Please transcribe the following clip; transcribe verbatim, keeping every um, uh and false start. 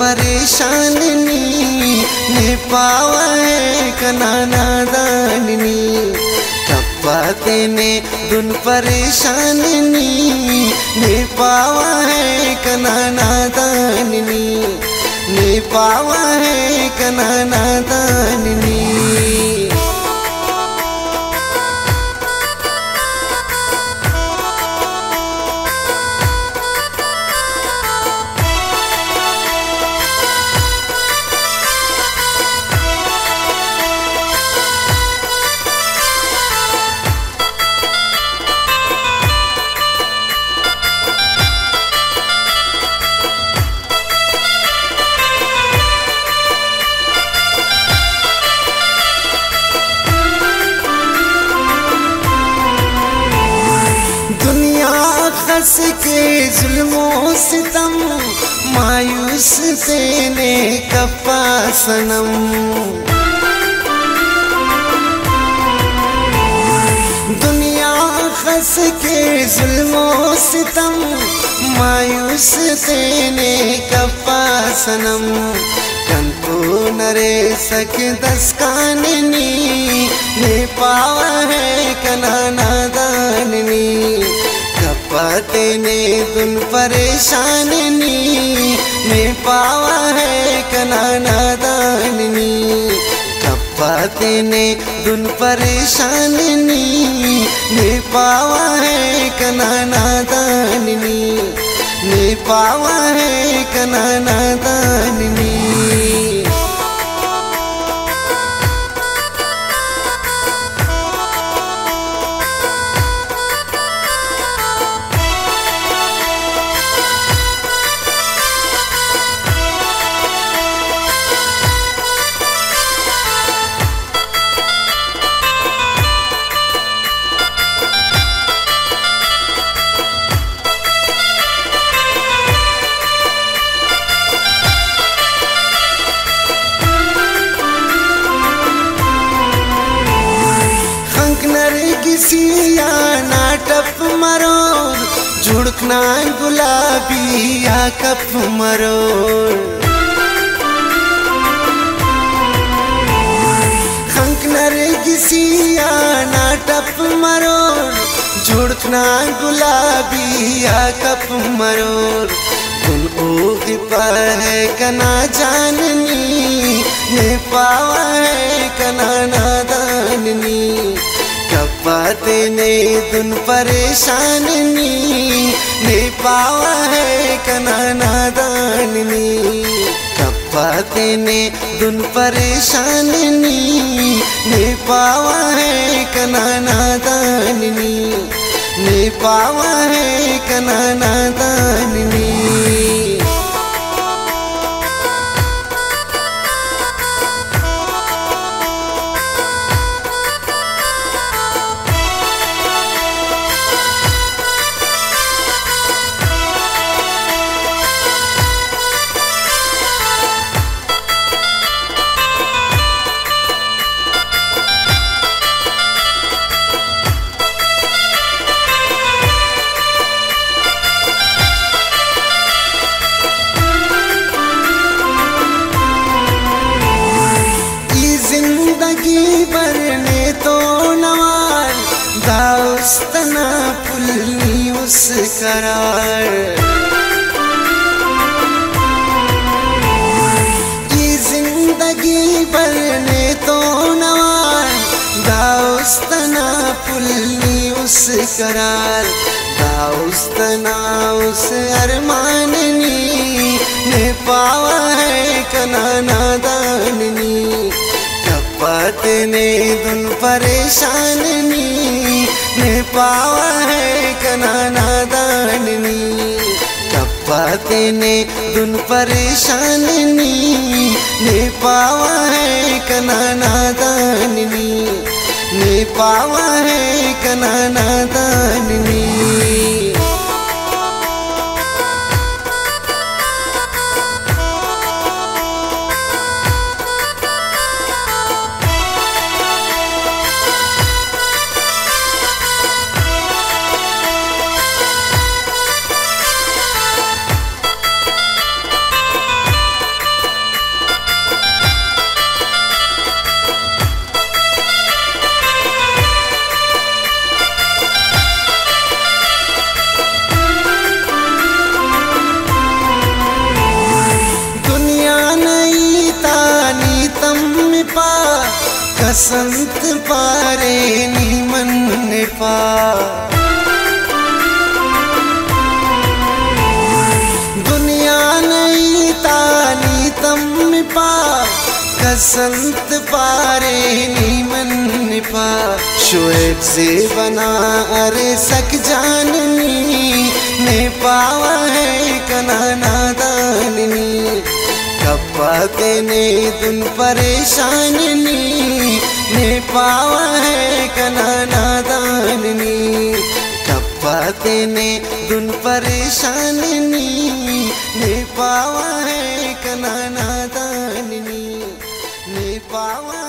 परेशाननी ने पावा है कनाना दाननी टप्पाते ने धुन परेशाननी ने पावा है कनाना दाननी ने पावा है कनाना दाननी। कस के जुल्मों सितम मायूस तेने कपा सनम, दुनिया कस के जुल्मों सितम मायूस तेने कपा सनम कंतु नरे सक दस्काननी ने पावा है कनाना दाननी टप्पाते ने धुन परेशाननी ने पावा है कनाना दाननी टप्पाते ने धुन परेशाननी ने पावा है कनाना दाननी ने पावा है कनाना दाननी। किसिया नाटप मरो झुड़कना गुलाबिया कप मरो, खंकनर किसिया नाटप मरो झुड़कना गुलाबिया कप मरो गुल ओख पर है कना जाननी ने पावा है कनाना दाननी टप्पाते ने धुन परेशाननी ने पावा है कनाना दाननी टप्पाते ने धुन परेशाननी ने पावा है कनाना दाननी ने पावा है कनाना दाननी। दास्तना पुलनी उस करार की जिंदगी भर ने तो नवार दास्तना पुलनी उस करार दास्तना उस अरमाननी ने पावा है कनाना दाननी टप्पाते ने धुन परेशाननी ने पावा है कनाना दाननी टप्पाते ने धुन परेशाननी ने पावा है कनाना दाननी ने पावा है कनाना दाननी। बसंत पारे निमन ने पा दुनिया नहीं तानी तम में पा कसंत पारे निमन ने पा शोएब से बना अरे सक जाननी ने पावा है कनाना दाननी कपाते ने तुम परेशान ने पावा है कनाना दाननी कपाते ने तुम परेशान ने पावा है कनाना दाननी ने पावा।